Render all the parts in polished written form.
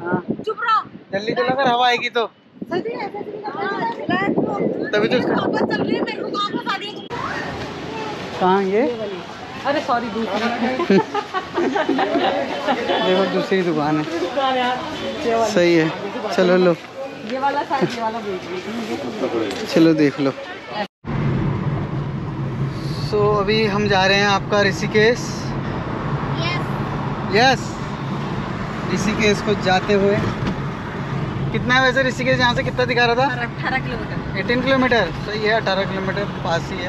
चुप रहो, जल्दी चला कर हवा आएगी तो। जल्दी ऐसे तभी तो वापस चल रही है, मेरे को वापस आ रही है। कहाँ ये? अरे सॉरी दूसरी। देखो दूसरी दुकान है, सही है। चलो लो, ये वाला साइड, ये वाला बेच। चलो देख लो। सो अभी हम जा रहे हैं आपका ऋषिकेश। यस, ऋषिकेश को जाते हुए कितना है वैसे ऋषिकेश यहाँ से कितना दिखा रहा था? 18 किलोमीटर। 18 किलोमीटर, सही है। 18 किलोमीटर पास ही है।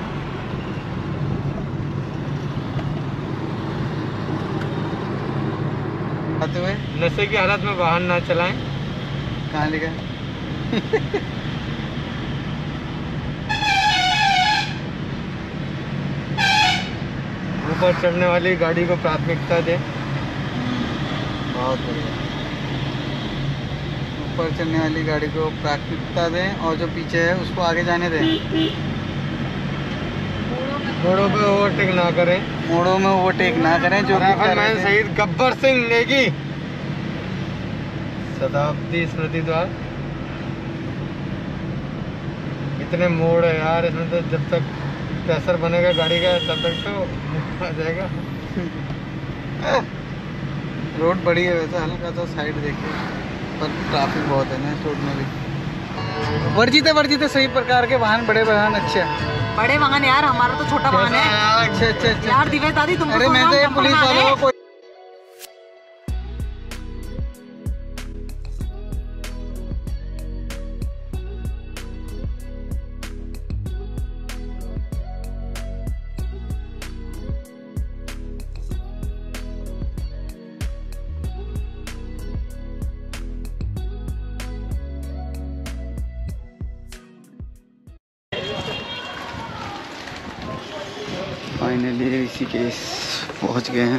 आते हुए नशे की हालत में वाहन ना चलाएं। कहाँ लिखा है? ऊपर चढ़ने वाली गाड़ी को प्राथमिकता दें। बहुत बढ़िया, ऊपर चढ़ने वाली गाड़ी को प्राथमिकता दें और जो पीछे है उसको आगे जाने दें। मोड़ों पे ओवरटेक ना करें, मोड़ों में ओवरटेक ना करें। जो राइफलमैन शहीद गब्बर सिंह नेगी शताब्दी स्मृति द्वार। इतने मोड़ है यार इसमें, तो जब तक प्रेशर बनेगा गाड़ी का तब तक तो आ जाएगा। रोड बड़ी है वैसे, हल्का तो साइड देखिए, पर ट्रैफिक बहुत है ना इस रोड में भी। वर्जित है सही प्रकार के वाहन, बड़े वाहन अच्छे हैं। बड़े वाहन यार, हमारा तो छोटा वाहन है। अच्छा यार दिवेश दादी तुम। अरे मैं तो पुलिस वालों को फाइनली ऋषिकेश पहुंच गए हैं।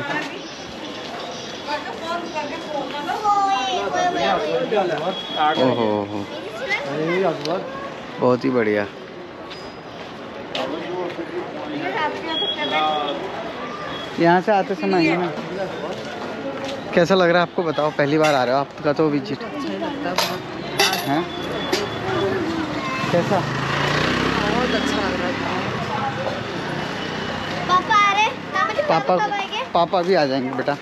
ओहो हो, बहुत ही बढ़िया। यहाँ से आते समय है ना, कैसा लग रहा है आपको? बताओ, पहली बार आ रहे हो आपका तो विजिट है, कैसा? बहुत अच्छा लग रहा है। पापा आ रहे हैं? पापा भी आ जाएंगे बेटा।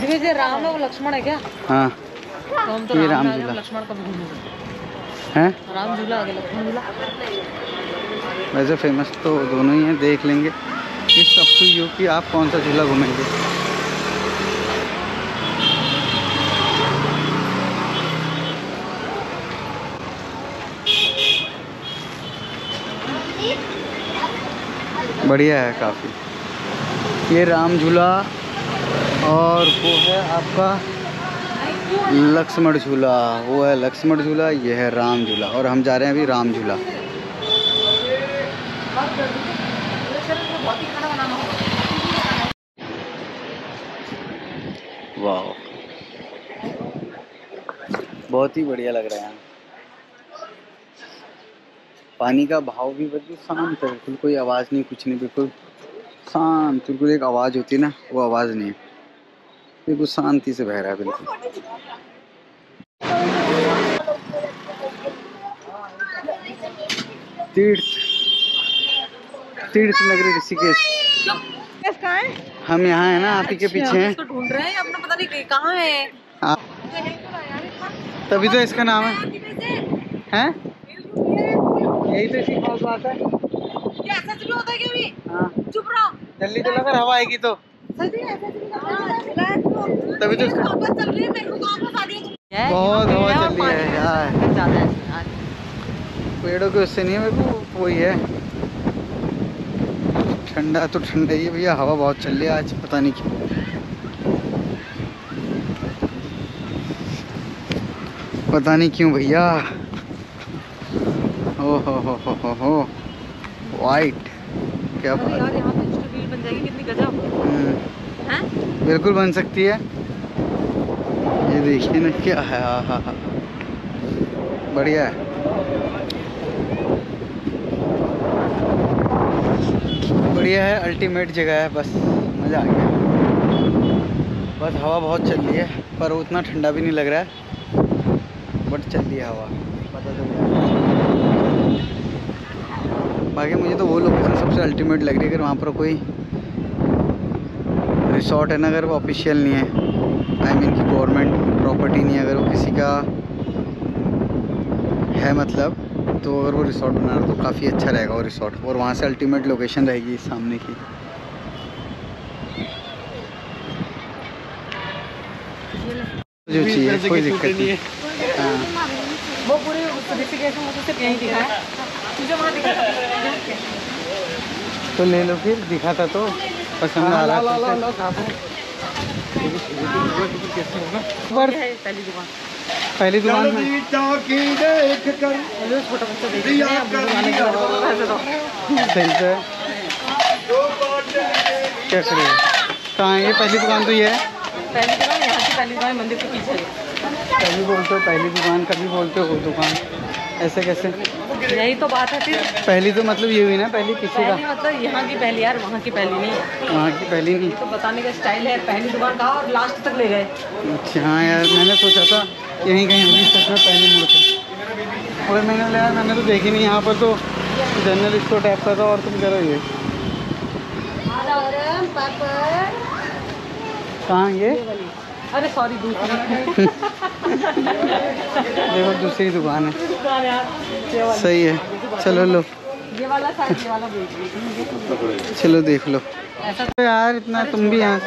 दिवेश ये राम है वो लक्ष्मण है क्या? हाँ तो ये राम झूला है, राम झूला है, लक्ष्मण झूला। वैसे फेमस तो दोनों ही हैं, देख लेंगे इस सब से यू कि आप कौन सा झूला घूमेंगे। बढ़िया है काफ़ी। ये राम झूला और वो है आपका लक्ष्मण झूला। वो है लक्ष्मण झूला, ये है राम झूला और हम जा रहे हैं अभी राम झूला। वाह, बहुत ही बढ़िया लग रहा है। पानी का भाव भी बिल्कुल शांत है, बिल्कुल कोई आवाज़ नहीं, कुछ नहीं, बिल्कुल शांत। बिल्कुल एक आवाज़ होती है ना, वो आवाज़ नहीं है, बिल्कुल शांति से बह रहा है बिल्कुल। तीर्थ नगरी ऋषिकेश। हम यहाँ है ना, आप ही के पीछे हैं। ढूंढ रहे हैं अपना, पता नहीं कहाँ है, तभी तो इसका नाम है। यही तो इसकी खास बात है। क्या सच भी होता है क्या भी? हाँ। चुप रहो, जल्दी चला कर हवा आएगी तो। तभी तो वापस चल रही है, मेरे को वापस आ रही है। बहुत हवा चल रही है यार, पेड़ों के उससे नहीं है, मेरे को वही है। ठंडा तो ठंडा ही है भैया, हवा बहुत चल रही है आज, पता नहीं क्यों, पता नहीं क्यों भैया। हो वाइट, क्या बात यार, यहाँ पे स्ट्रीट बन जाएगी कितनी गजब। हैं बिल्कुल बन सकती है। ये देखिए ना क्या है, बढ़िया है। बढ़िया है, अल्टीमेट जगह है, बस मज़ा आ गया। बस आज हवा बहुत चल रही है, पर उतना ठंडा भी नहीं लग रहा है, बट चल रही है हवा, पता चल गया। बाकी मुझे तो वो लोकेशन सबसे अल्टीमेट लग रही है, अगर वहाँ पर कोई रिसोर्ट है ना, अगर वो ऑफिशियल नहीं है, आई मीन कि गवर्नमेंट प्रॉपर्टी नहीं है, अगर वो किसी का है मतलब, तो अगर वो रिसोर्ट बना रहा तो काफ़ी अच्छा रहेगा वो रिसोर्ट, और वहाँ से अल्टीमेट लोकेशन रहेगी सामने की। जो चीज़ कोई दिक्कत नहीं है, वो पूरे ऋषिकेश में मुझे सिर्फ यहीं दिखा है, मुझे वहाँ दिखा तो ले लो, फिर दिखा था तो पसंद आ रहा है। पहली दुकान में कैसे कहाँ ये पहली दुकान तो ये है, पहली दुकान यहाँ से, पहली दुकान मंदिर के पीछे। कभी बोलते हो पहली दुकान, कभी बोलते हो दुकान, ऐसे कैसे? यही तो बात है। फिर पहली तो मतलब ये हुई ना, पहली किसी का मतलब यहाँ की पहली, यार वहाँ की पहली नहीं, वहाँ की पहली नहीं, तो बताने का स्टाइल है। पहली दुकान कहा और लास्ट तक ले गए। अच्छा हाँ यार, मैंने सोचा था यहीं कहीं होगी सच में पहली मूर्ति, और मैंने लिया, मैंने तो देखी नहीं। यहाँ पर तो जनरल स्टोर टाइप का था, और तुम कह रहे कहाँ ये, अरे सॉरी दूसरी देखो दूसरी दुकान है, सही है। चलो लो ये वाला, ये वाला चलो देख लो। तो यार इतना तुम भी यहाँ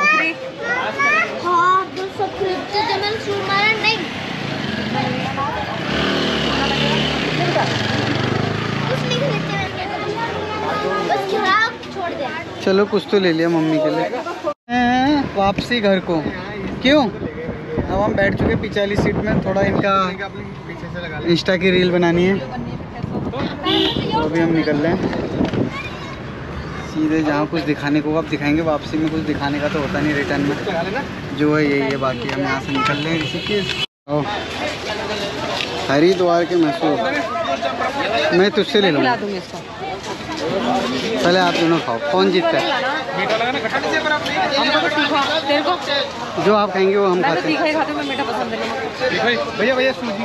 चलो कुछ तो ले लिया मम्मी के लिए। वापसी घर को क्यों? अब हम बैठ चुके पीछे वाली सीट में, थोड़ा इनका इंस्टा की रील बनानी है, तो अभी हम निकल रहे हैं सीधे। जहाँ कुछ दिखाने को आप दिखाएंगे, वापसी में कुछ दिखाने का तो होता नहीं रिटर्न में, जो है यही है। बाकी हम यहाँ से निकल रहे हैं ऋषिकेश, हरिद्वार के मशहूर। मैं तुझसे ले लूँगा, पहले आप दोनों खाओ, कौन जीतता है? जो आप कहेंगे वो हम खाते हैं। भैया भैया सूजी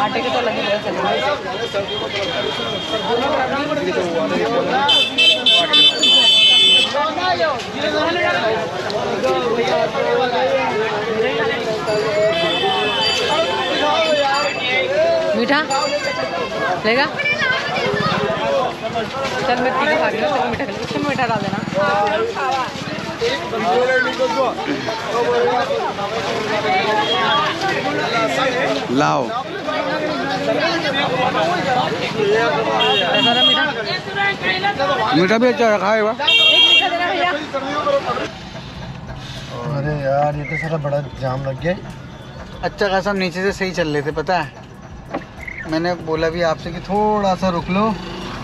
आटे के तो लगे मीठा लेगा। चल मैं पीछे खा रही हूँ, मीठा खा ली, उसमें मीठा डाल देना। लाओ मीठा भी अच्छा रखा है। अरे यार ये तो सारा बड़ा जाम लग गया। अच्छा खासा हम नीचे से सही चल रहे थे, पता है मैंने बोला भी आपसे कि थोड़ा सा रुक लो।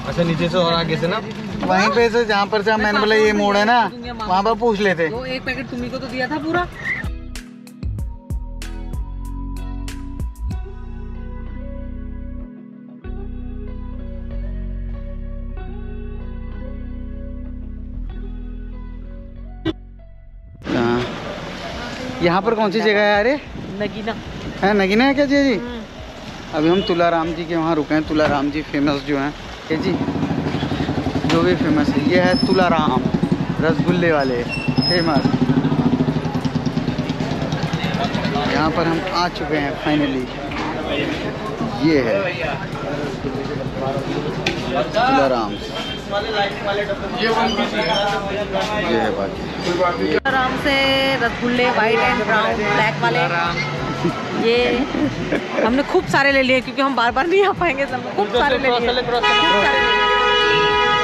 अच्छा नीचे से और आगे से ना, वहीं पे से जहाँ पर से मैंने बोला ये मोड़ है ना, वहाँ पर पूछ लेते। वो एक पैकेट तुम्हीं को तो दिया था पूरा। यहाँ पर कौन सी जगह है? अरे नगीना है, नगीना है क्या जी? अभी हम तुला राम जी के वहाँ रुके हैं। तुला राम जी फेमस जो हैं, है जी, जो भी फेमस है ये है तुला राम, रसगुल्ले वाले फेमस। यहाँ पर हम आ चुके हैं फाइनली। ये है तुला राम, ये है बाकी तुला राम से रसगुल्ले वाइट एंड ब्राउन ब्लैक वाले। ये हमने खूब सारे ले लिए, क्योंकि हम बार बार नहीं आ पाएंगे, सब खूब सारे ले लिए।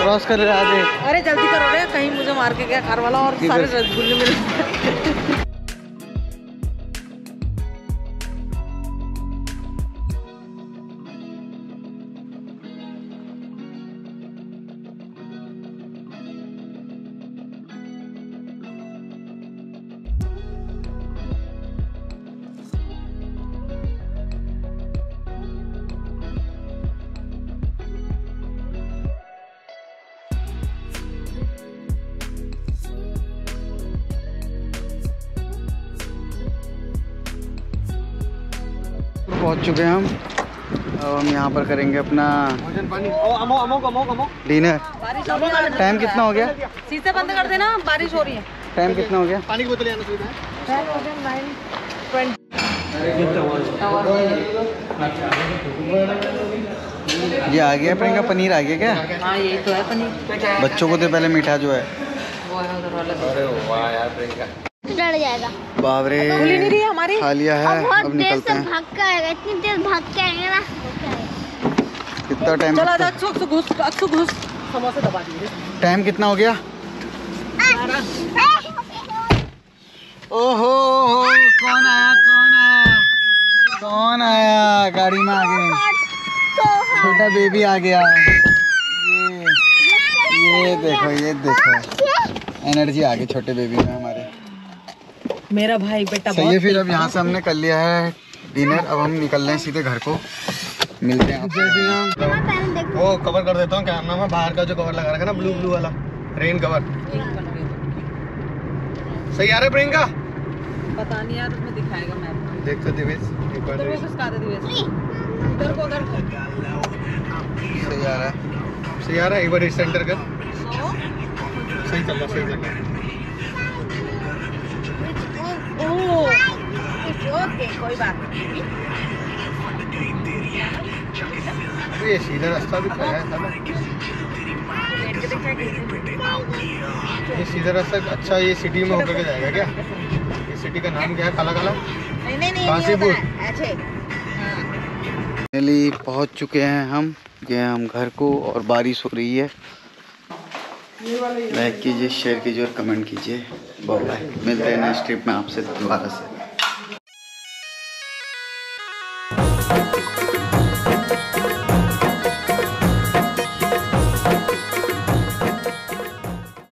क्रॉस कर रहे आगे, अरे जल्दी करो रे, कहीं मुझे मार के गया कार वाला, और सारे रसगुल्ले मेरे। पहुंच चुके हैं हम यहाँ पर करेंगे अपना डिनर। टाइम कितना हो गया? शीशे बंद कर देना, बारिश हो रही है। टाइम कितना हो गया? पानी की बोतल आना चाहिए। ये आ गया प्रियंका, पनीर आ गया क्या? हाँ यही तो है पनीर। बच्चों को तो पहले मीठा जो है डर जाएगा। बाबरे हमारी खा लिया है, अब निकलते हैं। इतनी देर भाग के आएंगे ना, कितना टाइम? चलो घुस समोसे दबा दिए। टाइम कितना हो गया? ओहो कौन आया, कौन आया गाड़ी में? आ गए, छोटा बेबी आ गया। ये देखो एनर्जी आ गई छोटे बेबी में हमारे। मेरा भाई बेटा सही है। फिर अब यहाँ से हमने कर लिया है डिनर, अब हम निकल रहे हैं सीधे घर को। मिलते हैं आपसे। वो कवर कर देता हूँ क्या नाम है बाहर का जो कवर लगा रखा ना, ब्लू वाला रेन कवर। सही आ रहा है प्रियंका? पता नहीं यार, उसमें दिखाएगा मैप। देख तो दिवेश एक बार सही आ रहा है, एक बार इस सेंटर कर। सही चल रहा, ओके कोई बात नहीं। तो ये सीधा रास्ता भी है ना, ये सीधा रास्ता। अच्छा ये सिटी में होकर के जाएगा क्या? ये सिटी का नाम क्या है? काला नहीं, काशीपुर। फाइनली पहुंच चुके हैं हम, गए हम घर को और बारिश हो रही है। लाइक कीजिए, शेयर कीजिए और कमेंट कीजिए। बाय बाय, मिलते हैं नेक्स्ट ट्रिप में आपसे दोबारा से।